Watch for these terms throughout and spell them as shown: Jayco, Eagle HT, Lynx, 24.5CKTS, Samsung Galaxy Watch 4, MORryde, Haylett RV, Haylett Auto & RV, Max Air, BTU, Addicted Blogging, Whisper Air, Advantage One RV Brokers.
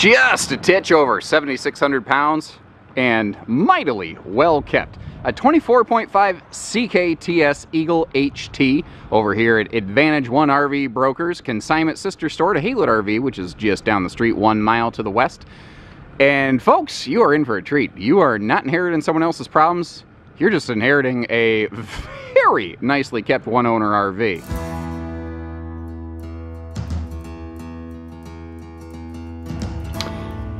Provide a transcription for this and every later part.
just a titch over 7,600 pounds and mightily well kept. A 24.5 CKTS Eagle HT over here at Advantage One RV Brokers, consignment sister store to Haylett RV, which is just down the street 1 mile to the west. And folks, you are in for a treat. You are not inheriting someone else's problems. You're just inheriting a very nicely kept one owner RV.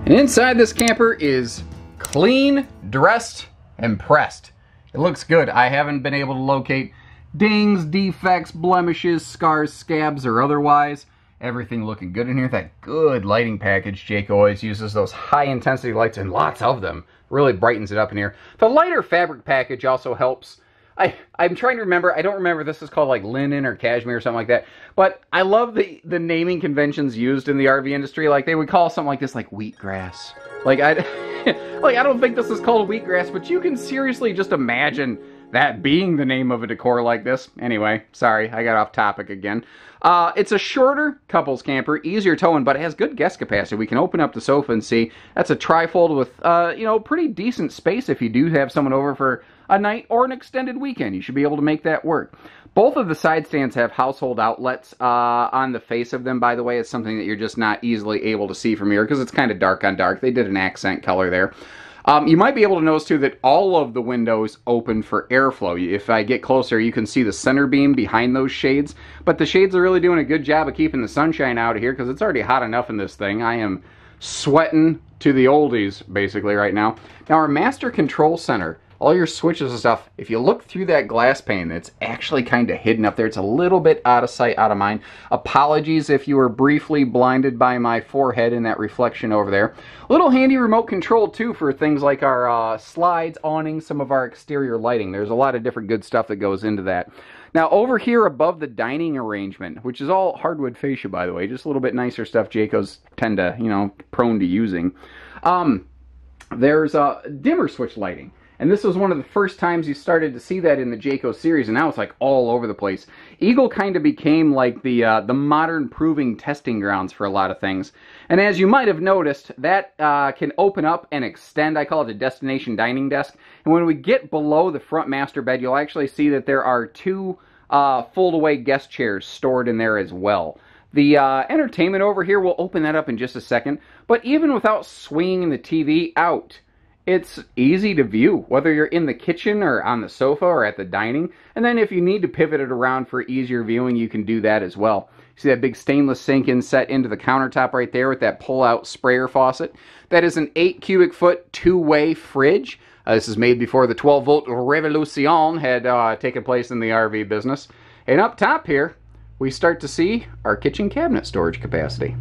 And inside this camper is clean, dressed, and pressed. It looks good. I haven't been able to locate dings, defects, blemishes, scars, scabs, or otherwise. Everything looking good in here. That good lighting package. Jayco always uses those high-intensity lights, and lots of them. Really brightens it up in here. The lighter fabric package also helps. I'm trying to remember. I don't remember. This is called like linen or cashmere or something like that. But I love the naming conventions used in the RV industry. Like they would call something like this like wheatgrass. Like I don't think this is called wheatgrass, but you can seriously just imagine that being the name of a decor like this. Anyway, sorry, I got off topic again. It's a shorter couples camper, easier towing, but it has good guest capacity. We can open up the sofa and see. That's a trifold with, you know, pretty decent space if you do have someone over for a night or an extended weekend. You should be able to make that work. Both of the side stands have household outlets on the face of them, by the way. It's something that you're just not easily able to see from here because it's kind of dark on dark. They did an accent color there. You might be able to notice, too, that all of the windows open for airflow. If I get closer, you can see the center beam behind those shades. But the shades are really doing a good job of keeping the sunshine out of here because it's already hot enough in this thing. I am sweating to the oldies, basically, right now. Now, our master control center, all your switches and stuff, if you look through that glass pane, it's actually kind of hidden up there. It's a little bit out of sight, out of mind. Apologies if you were briefly blinded by my forehead in that reflection over there. Little handy remote control, too, for things like our slides, awnings, some of our exterior lighting. There's a lot of different good stuff that goes into that. Now, over here above the dining arrangement, which is all hardwood fascia, by the way, just a little bit nicer stuff Jayco's tend to, you know, prone to using. There's dimmer switch lighting. And this was one of the first times you started to see that in the Jayco series, and now it's like all over the place. Eagle kind of became like the modern proving testing grounds for a lot of things. And as you might have noticed, that can open up and extend. I call it a destination dining desk. And when we get below the front master bed, you'll actually see that there are two fold-away guest chairs stored in there as well. The entertainment over here, we'll open that up in just a second. But even without swinging the TV out, it's easy to view, whether you're in the kitchen or on the sofa or at the dining. And then if you need to pivot it around for easier viewing, you can do that as well. See that big stainless sink inset into the countertop right there with that pull-out sprayer faucet? That is an 8 cubic foot two-way fridge. This is made before the 12-volt revolution had taken place in the RV business. And up top here, we start to see our kitchen cabinet storage capacity.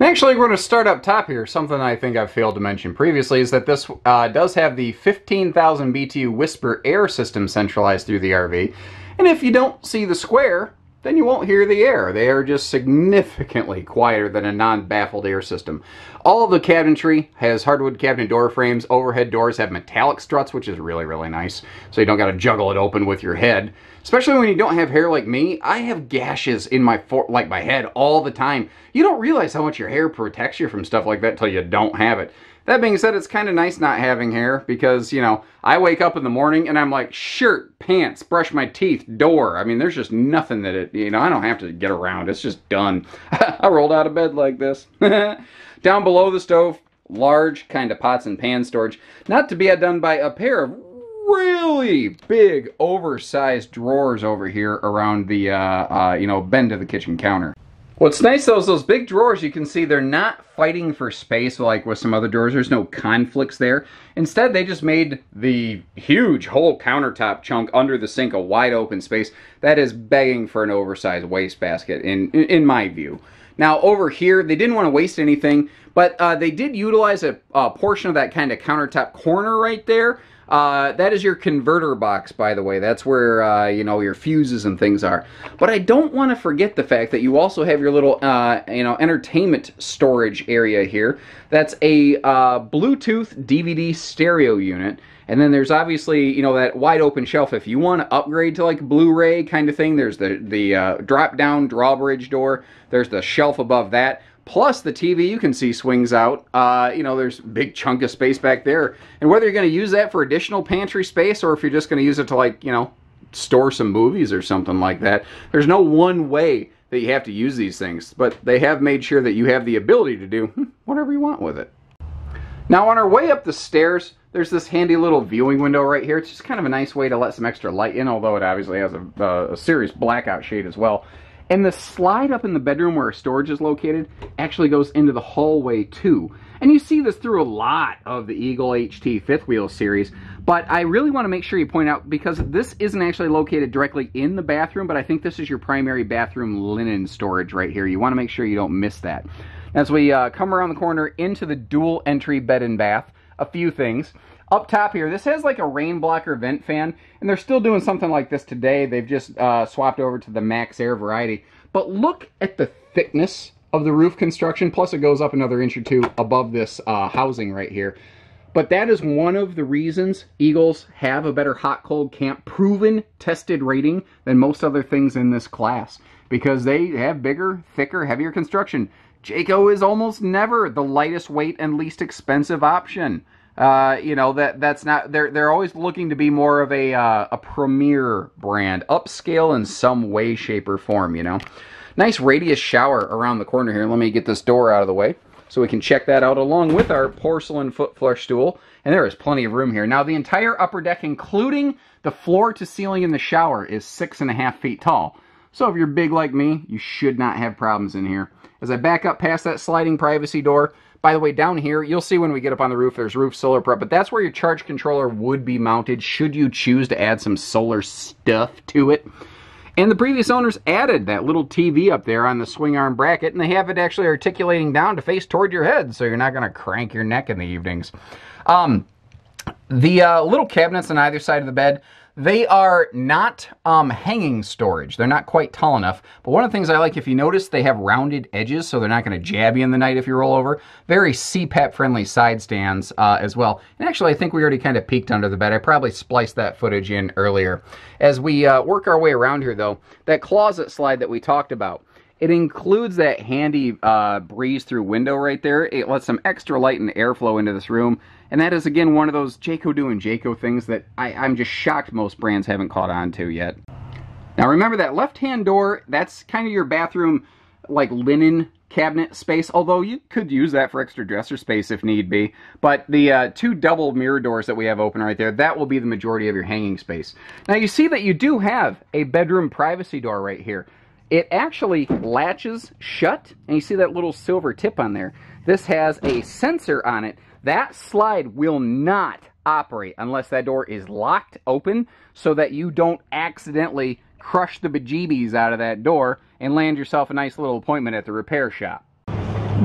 Actually, we're going to start up top here. Something I think I've failed to mention previously is that this does have the 15,000 BTU Whisper Air system centralized through the RV. And if you don't see the square, then you won't hear the air. They are just significantly quieter than a non-baffled air system. All of the cabinetry has hardwood cabinet door frames. Overhead doors have metallic struts, which is really, really nice. So you don't got to juggle it open with your head. Especially when you don't have hair like me. I have gashes in my head all the time. You don't realize how much your hair protects you from stuff like that until you don't have it. That being said, it's kind of nice not having hair because, you know, I wake up in the morning and I'm like, shirt, pants, brush my teeth, door. I mean, there's just nothing that it, you know, I don't have to get around. It's just done. I rolled out of bed like this. Down below the stove, large kind of pots and pan storage. Not to be outdone by a pair of really big, oversized drawers over here around the, you know, bend of the kitchen counter. What's nice though is those big drawers, you can see they're not fighting for space like with some other drawers. There's no conflicts there. Instead, they just made the huge whole countertop chunk under the sink a wide open space. That is begging for an oversized wastebasket in my view. Now over here, they didn't want to waste anything, but they did utilize a portion of that kind of countertop corner right there. That is your converter box, by the way. That's where, you know, your fuses and things are. But I don't want to forget the fact that you also have your little, you know, entertainment storage area here. That's a Bluetooth DVD stereo unit. And then there's obviously, you know, that wide open shelf. If you want to upgrade to like Blu-ray kind of thing, there's the drop-down drawbridge door. There's the shelf above that. Plus the TV, you can see, swings out. You know, there's a big chunk of space back there. And whether you're going to use that for additional pantry space or if you're just going to use it to, like, you know, store some movies or something like that, there's no one way that you have to use these things. But they have made sure that you have the ability to do whatever you want with it. Now, on our way up the stairs, there's this handy little viewing window right here. It's just kind of a nice way to let some extra light in, although it obviously has a serious blackout shade as well. And the slide up in the bedroom where storage is located actually goes into the hallway too. And you see this through a lot of the Eagle HT fifth wheel series, but I really want to make sure you point out, because this isn't actually located directly in the bathroom, but I think this is your primary bathroom linen storage right here. You want to make sure you don't miss that. As we come around the corner into the dual entry bed and bath, a few things. Up top here, this has like a rain blocker vent fan, and they're still doing something like this today. They've just swapped over to the Max Air variety. But look at the thickness of the roof construction, plus it goes up another inch or two above this housing right here. But that is one of the reasons Eagles have a better hot-cold camp proven tested rating than most other things in this class, because they have bigger, thicker, heavier construction. Jayco is almost never the lightest weight and least expensive option. You know, that's not, they're always looking to be more of a premier brand, upscale in some way, shape, or form, you know. Nice radius shower around the corner here. Let me get this door out of the way so we can check that out along with our porcelain foot flush stool. And there is plenty of room here. Now, the entire upper deck, including the floor to ceiling in the shower, is 6.5 feet tall. So if you're big like me, you should not have problems in here. As I back up past that sliding privacy door, by the way, down here, you'll see when we get up on the roof, there's roof solar prep, but that's where your charge controller would be mounted should you choose to add some solar stuff to it. And the previous owners added that little TV up there on the swing arm bracket, and they have it actually articulating down to face toward your head, so you're not going to crank your neck in the evenings. The little cabinets on either side of the bed, they are not hanging storage. They're not quite tall enough. But one of the things I like, if you notice, they have rounded edges, so they're not going to jab you in the night if you roll over. Very CPAP-friendly side stands as well. And actually, I think we already kind of peeked under the bed. I probably spliced that footage in earlier. As we work our way around here, though, that closet slide that we talked about, it includes that handy breeze-through window right there. It lets some extra light and airflow into this room. And that is, again, one of those Jayco doing Jayco things that I'm just shocked most brands haven't caught on to yet. Now, remember that left-hand door, that's kind of your bathroom, like, linen cabinet space, although you could use that for extra dresser space if need be. But the two double mirror doors that we have open right there, that will be the majority of your hanging space. Now, you see that you do have a bedroom privacy door right here. It actually latches shut, and you see that little silver tip on there. This has a sensor on it. That slide will not operate unless that door is locked open so that you don't accidentally crush the bejeebies out of that door and land yourself a nice little appointment at the repair shop.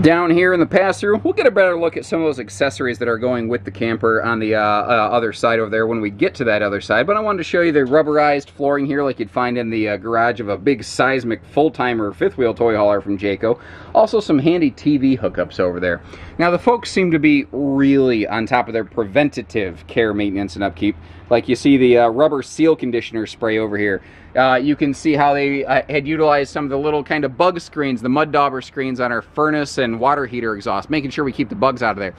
Down here in the pass-through, we'll get a better look at some of those accessories that are going with the camper on the other side over there when we get to that other side. But I wanted to show you the rubberized flooring here like you'd find in the garage of a big seismic full-timer fifth wheel toy hauler from Jayco. Also some handy TV hookups over there. Now, the folks seem to be really on top of their preventative care, maintenance, and upkeep. Like you see the rubber seal conditioner spray over here. You can see how they had utilized some of the little kind of bug screens, the mud dauber screens on our furnace and water heater exhaust, making sure we keep the bugs out of there.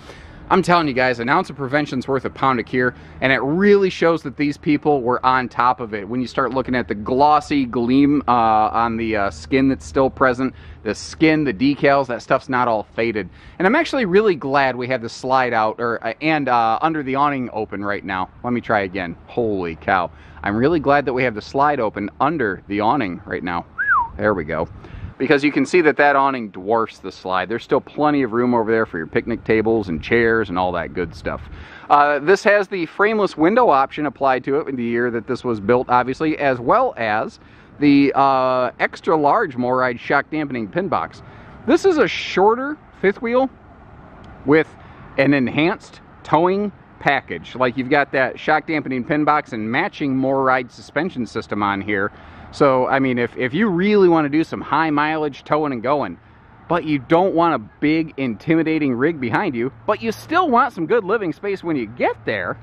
I'm telling you guys, an ounce of prevention's worth a pound of cure, and it really shows that these people were on top of it. When you start looking at the glossy gleam on the skin that's still present, the skin, the decals, that stuff's not all faded. And I'm actually really glad we had the slide out and under the awning open right now. Let me try again. Holy cow. I'm really glad that we have the slide open under the awning right now. There we go. Because you can see that that awning dwarfs the slide. There's still plenty of room over there for your picnic tables and chairs and all that good stuff. This has the frameless window option applied to it in the year that this was built, obviously, as well as the extra large MORryde shock dampening pin box. This is a shorter fifth wheel with an enhanced towing package. Like, you've got that shock dampening pin box and matching MORryde suspension system on here. So, I mean, if you really want to do some high mileage towing and going, but you don't want a big, intimidating rig behind you, but you still want some good living space when you get there,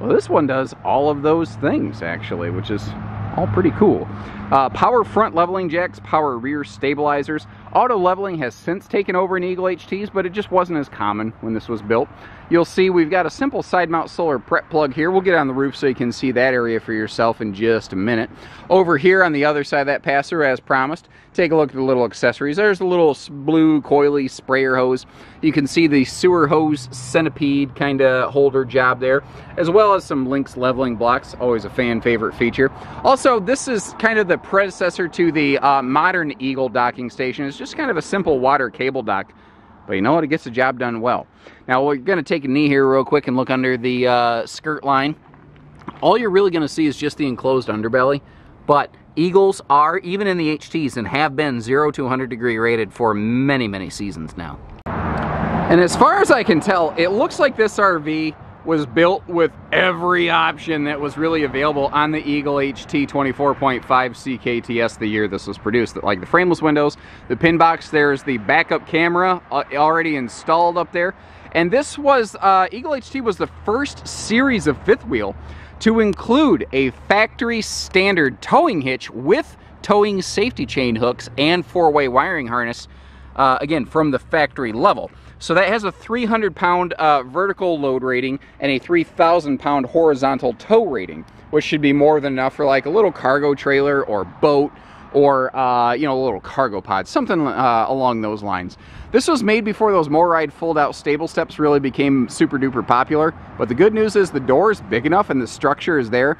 well, this one does all of those things, actually, which is all pretty cool. Power front leveling jacks, power rear stabilizers. Auto leveling has since taken over in Eagle HTs, but it just wasn't as common when this was built. You'll see we've got a simple side mount solar prep plug here. We'll get on the roof so you can see that area for yourself in just a minute. Over here on the other side of that passer, as promised, take a look at the little accessories. There's the little blue coily sprayer hose. You can see the sewer hose centipede kind of holder job there, as well as some Lynx leveling blocks, always a fan favorite feature. Also, this is kind of the predecessor to the modern Eagle docking station. It's just kind of a simple water cable dock, but you know what, it gets the job done well. Now we're going to take a knee here real quick and look under the skirt line. All you're really going to see is just the enclosed underbelly, but Eagles are, even in the HTs, and have been 0 to 100 degree rated for many, many seasons now. And as far as I can tell, it looks like this RV was built with every option that was really available on the Eagle HT 24.5 CKTS the year this was produced. Like the frameless windows, the pin box, there's the backup camera already installed up there. And this was, Eagle HT was the first series of fifth wheel to include a factory standard towing hitch with towing safety chain hooks and four-way wiring harness, again, from the factory level. So that has a 300-pound vertical load rating and a 3,000-pound horizontal tow rating, which should be more than enough for like a little cargo trailer or boat or, you know, a little cargo pod, something along those lines. This was made before those MORryde fold-out stable steps really became super-duper popular, but the good news is the door is big enough and the structure is there.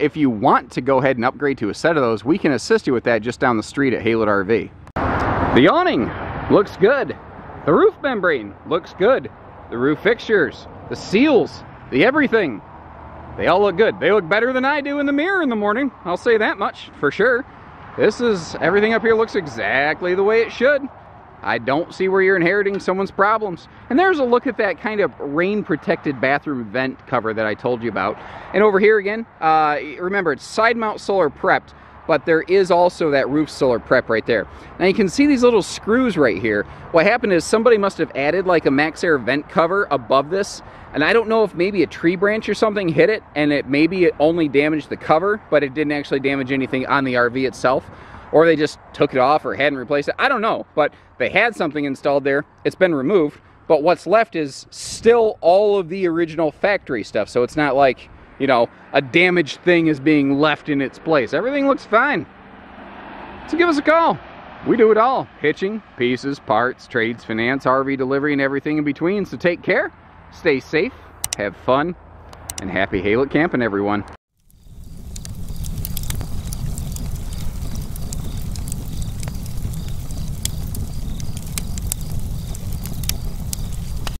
If you want to go ahead and upgrade to a set of those, we can assist you with that just down the street at Haylett RV. The awning looks good. The roof membrane looks good. The roof fixtures, the seals, the everything, they all look good. They look better than I do in the mirror in the morning. I'll say that much for sure. This is, everything up here looks exactly the way it should. I don't see where you're inheriting someone's problems. And there's a look at that kind of rain-protected bathroom vent cover that I told you about. And over here again, remember it's side mount solar prepped, but there is also that roof solar prep right there. Now you can see these little screws right here. What happened is somebody must have added like a Max Air vent cover above this, and I don't know if maybe a tree branch or something hit it, and it maybe it only damaged the cover, but it didn't actually damage anything on the RV itself, or they just took it off or hadn't replaced it. I don't know, but they had something installed there. It's been removed, but what's left is still all of the original factory stuff, so it's not like, you know, a damaged thing is being left in its place. Everything looks fine. So give us a call. We do it all. Hitching, pieces, parts, trades, finance, RV delivery, and everything in between. So take care, stay safe, have fun, and happy Haylett camping, everyone.